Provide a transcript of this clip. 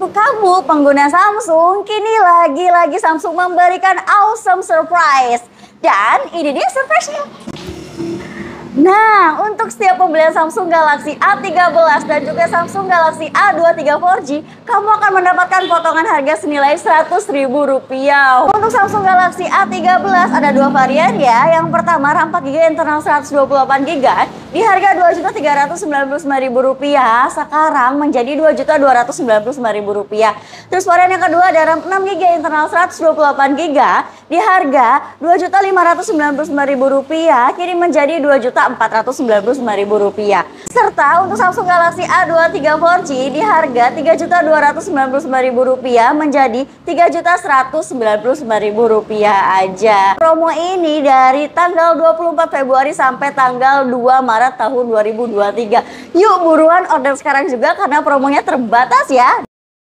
Untuk kamu pengguna Samsung, kini lagi-lagi Samsung memberikan awesome surprise. Dan ini dia surprise-nya. Nah, untuk setiap pembelian Samsung Galaxy A13 dan juga Samsung Galaxy A23 4G, kamu akan mendapatkan potongan harga senilai Rp100.000. Untuk Samsung Galaxy A13 ada dua varian ya. Yang pertama RAM 4GB internal 128GB di harga Rp2.399.000, sekarang menjadi Rp2.299.000. Terus varian yang kedua ada RAM 6GB internal 128GB di harga Rp2.599.000, kini menjadi Rp2.499.000. Serta untuk Samsung Galaxy A23 4G di harga Rp3.299.000 menjadi Rp3.199.000 aja. Promo ini dari tanggal 24 Februari sampai tanggal 2 Maret tahun 2023. Yuk buruan order sekarang juga karena promonya terbatas ya.